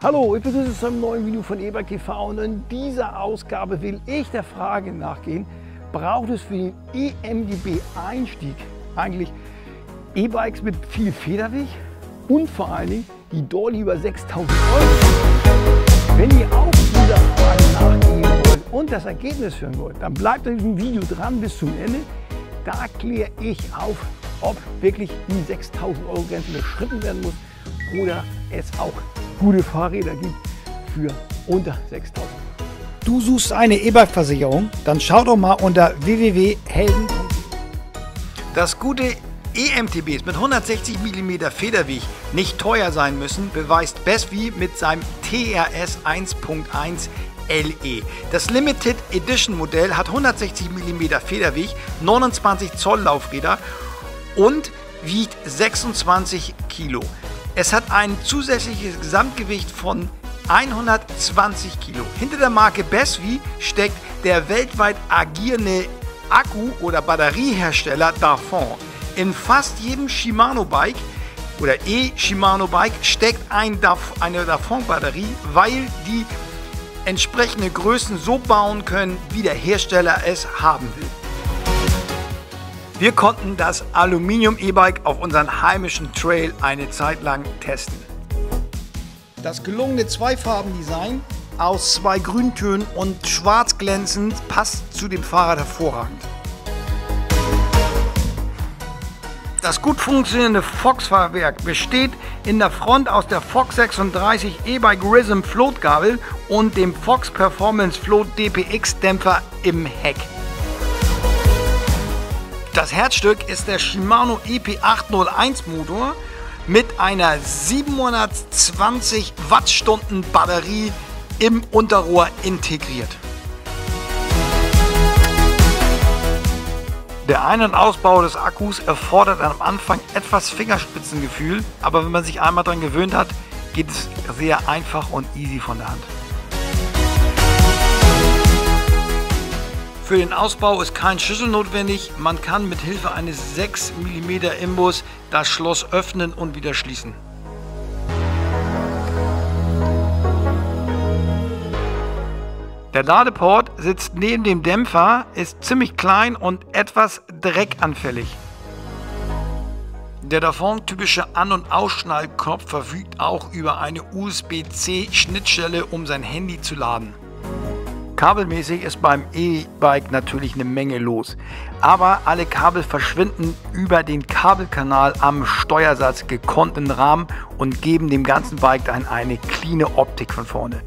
Hallo, ich begrüße Sie zu einem neuen Video von eBike TV und in dieser Ausgabe will ich der Frage nachgehen, braucht es für den EMDB-Einstieg eigentlich E-Bikes mit viel Federweg und vor allen Dingen die Dolly über 6.000 €? Wenn ihr auch dieser Frage nachgehen wollt und das Ergebnis hören wollt, dann bleibt in diesem Video dran bis zum Ende. Da kläre ich auf, ob wirklich die 6.000 € Grenze überschritten werden muss oder es auch gute Fahrräder gibt für unter 6.000 €. Du suchst eine E-Bike-Versicherung? Dann schau doch mal unter www.helden.de. Das gute EMTBs mit 160 mm Federweg nicht teuer sein müssen, beweist BESV mit seinem TRS 1.1 LE. Das Limited Edition Modell hat 160 mm Federweg, 29 Zoll Laufräder und wiegt 26 Kilo. Es hat ein zusätzliches Gesamtgewicht von 120 Kilo. Hinter der Marke BESV steckt der weltweit agierende Akku- oder Batteriehersteller Darfon. In fast jedem Shimano-Bike oder E-Shimano-Bike steckt eine Darfon-Batterie, weil die entsprechende Größen so bauen können, wie der Hersteller es haben will. Wir konnten das Aluminium-E-Bike auf unseren heimischen Trail eine Zeit lang testen. Das gelungene Zweifarbendesign aus zwei Grüntönen und schwarz glänzend passt zu dem Fahrrad hervorragend. Das gut funktionierende Fox-Fahrwerk besteht in der Front aus der Fox 36 E-Bike Rhythm Float-Gabel und dem Fox Performance Float DPX Dämpfer im Heck. Das Herzstück ist der Shimano EP801 Motor mit einer 720 Wattstunden Batterie im Unterrohr integriert. Der Ein- und Ausbau des Akkus erfordert am Anfang etwas Fingerspitzengefühl, aber wenn man sich einmal daran gewöhnt hat, geht es sehr einfach und easy von der Hand. Für den Ausbau ist kein Schlüssel notwendig, man kann mit Hilfe eines 6 mm Imbus das Schloss öffnen und wieder schließen. Der Ladeport sitzt neben dem Dämpfer, ist ziemlich klein und etwas dreckanfällig. Der Darfon-typische An- und Ausschnallknopf verfügt auch über eine USB-C-Schnittstelle, um sein Handy zu laden. Kabelmäßig ist beim E-Bike natürlich eine Menge los, aber alle Kabel verschwinden über den Kabelkanal am Steuersatz gekonnt im Rahmen und geben dem ganzen Bike dann eine cleane Optik von vorne.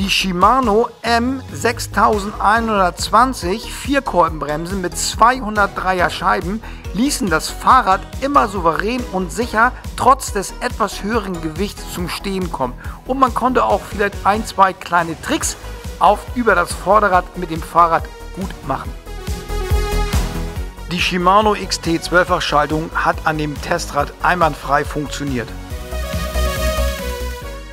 Die Shimano M6120 Vierkolbenbremsen mit 203er Scheiben ließen das Fahrrad immer souverän und sicher trotz des etwas höheren Gewichts zum Stehen kommen. Und man konnte auch vielleicht ein, zwei kleine Tricks über das Vorderrad mit dem Fahrrad gut machen. Die Shimano XT 12er Schaltung hat an dem Testrad einwandfrei funktioniert.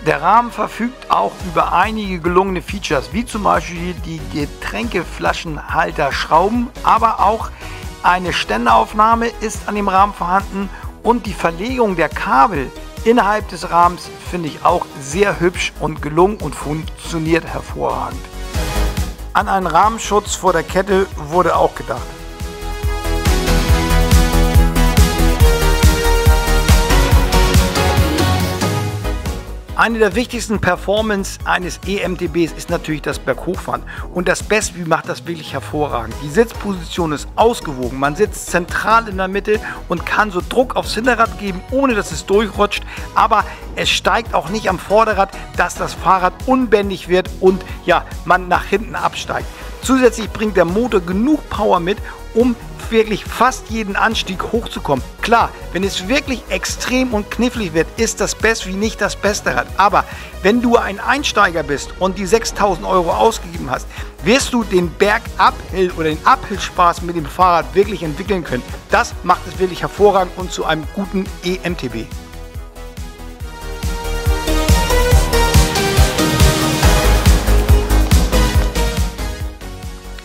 Der Rahmen verfügt auch über einige gelungene Features, wie zum Beispiel die Getränkeflaschenhalterschrauben, aber auch eine Ständeraufnahme ist an dem Rahmen vorhanden und die Verlegung der Kabel innerhalb des Rahmens finde ich auch sehr hübsch und gelungen und funktioniert hervorragend. An einen Rahmenschutz vor der Kette wurde auch gedacht. Eine der wichtigsten Performance eines EMTBs ist natürlich das Berghochfahren und das BESV macht das wirklich hervorragend. Die Sitzposition ist ausgewogen, man sitzt zentral in der Mitte und kann so Druck aufs Hinterrad geben, ohne dass es durchrutscht, aber es steigt auch nicht am Vorderrad, dass das Fahrrad unbändig wird und ja, man nach hinten absteigt. Zusätzlich bringt der Motor genug Power mit, um wirklich fast jeden Anstieg hochzukommen. Klar, wenn es wirklich extrem und knifflig wird, ist das BESV nicht das beste Rad. Aber wenn du ein Einsteiger bist und die 6.000 € ausgegeben hast, wirst du den Berg-Uphill oder den Uphill-Spaß mit dem Fahrrad wirklich entwickeln können. Das macht es wirklich hervorragend und zu einem guten EMTB.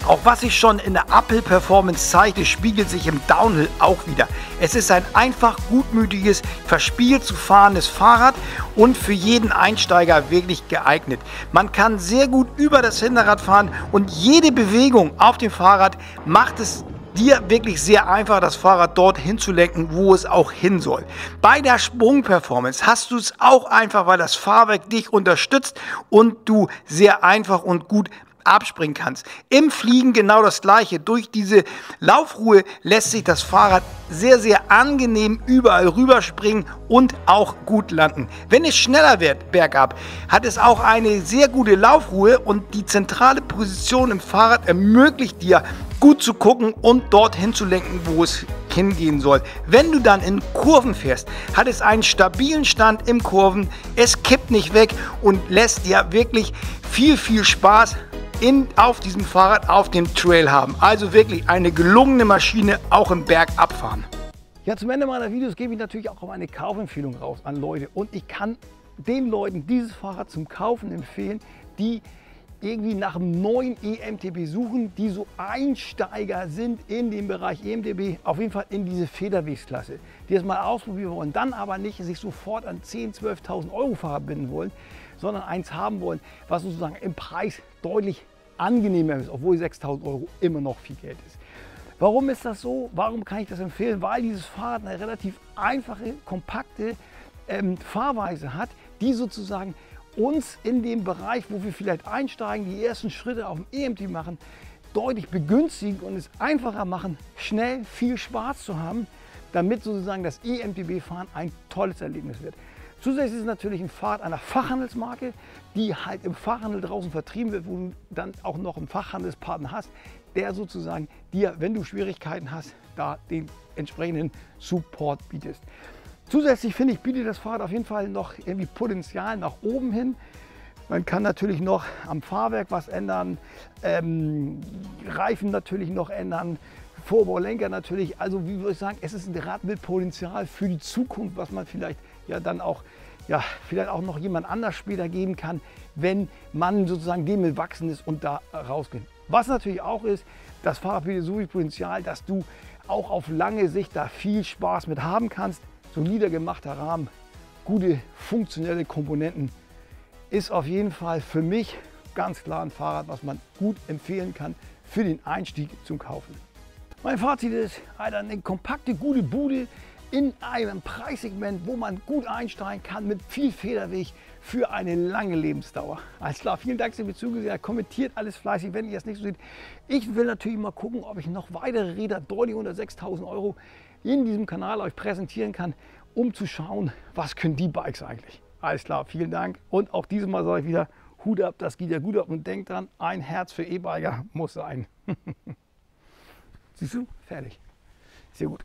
Auch was ich schon in der Uphill-Performance zeigte, spiegelt sich im Downhill auch wieder. Es ist ein einfach gutmütiges, verspielt zu fahrendes Fahrrad und für jeden Einsteiger wirklich geeignet. Man kann sehr gut über das Hinterrad fahren und jede Bewegung auf dem Fahrrad macht es dir wirklich sehr einfach, das Fahrrad dort hinzulenken, wo es auch hin soll. Bei der Sprungperformance hast du es auch einfach, weil das Fahrwerk dich unterstützt und du sehr einfach und gut abspringen kannst. Im Fliegen genau das gleiche. Durch diese Laufruhe lässt sich das Fahrrad sehr, sehr angenehm überall rüberspringen und auch gut landen. Wenn es schneller wird bergab, hat es auch eine sehr gute Laufruhe und die zentrale Position im Fahrrad ermöglicht dir, gut zu gucken und dorthin zu lenken, wo es hingehen soll. Wenn du dann in Kurven fährst, hat es einen stabilen Stand im Kurven, es kippt nicht weg und lässt dir wirklich viel, viel Spaß auf diesem Fahrrad auf dem Trail haben. Also wirklich eine gelungene Maschine auch im Bergabfahren. Ja, zum Ende meiner Videos gebe ich natürlich auch eine Kaufempfehlung raus an Leute und ich kann den Leuten dieses Fahrrad zum Kaufen empfehlen, die irgendwie nach einem neuen EMTB suchen, die so Einsteiger sind in dem Bereich EMTB, auf jeden Fall in diese Federwegsklasse, die es mal ausprobieren wollen, dann aber nicht sich sofort an 10.000, 12.000 Euro Fahrrad binden wollen, sondern eins haben wollen, was sozusagen im Preis deutlich angenehmer ist, obwohl 6.000 Euro immer noch viel Geld ist. Warum ist das so? Warum kann ich das empfehlen? Weil dieses Fahrrad eine relativ einfache, kompakte Fahrweise hat, die sozusagen uns in dem Bereich, wo wir vielleicht einsteigen, die ersten Schritte auf dem EMT machen, deutlich begünstigen und es einfacher machen, schnell viel Spaß zu haben, damit sozusagen das EMTB-Fahren ein tolles Erlebnis wird. Zusätzlich ist es natürlich ein Fahrrad einer Fachhandelsmarke, die halt im Fachhandel draußen vertrieben wird, wo du dann auch noch einen Fachhandelspartner hast, der sozusagen dir, wenn du Schwierigkeiten hast, da den entsprechenden Support bietest. Zusätzlich finde ich, bietet das Fahrrad auf jeden Fall noch irgendwie Potenzial nach oben hin. Man kann natürlich noch am Fahrwerk was ändern, Reifen natürlich noch ändern, Vorbaulenker natürlich. Also wie würde ich sagen, es ist ein Rad mit Potenzial für die Zukunft, was man vielleicht ja dann auch vielleicht auch noch jemand anders später geben kann, wenn man sozusagen dem gewachsen ist und da rausgeht. Was natürlich auch ist, das Fahrrad bietet so viel Potenzial, dass du auch auf lange Sicht da viel Spaß mit haben kannst. Solider gemachter Rahmen, gute funktionelle Komponenten, ist auf jeden Fall für mich ganz klar ein Fahrrad, was man gut empfehlen kann für den Einstieg zum Kaufen. Mein Fazit ist, Alter, eine kompakte, gute Bude in einem Preissegment, wo man gut einsteigen kann mit viel Federweg für eine lange Lebensdauer. Alles klar, vielen Dank, dass ihr mir zugesehen habt. Kommentiert alles fleißig, wenn ihr das nicht so seht. Ich will natürlich mal gucken, ob ich noch weitere Räder deutlich unter 6.000 Euro in diesem Kanal euch präsentieren kann, um zu schauen, was können die Bikes eigentlich. Alles klar, vielen Dank. Und auch dieses Mal sage ich wieder, Hut ab, das geht ja gut ab. Und denkt dran, ein Herz für E-Biker muss sein. Siehst du? Fertig. Sehr gut.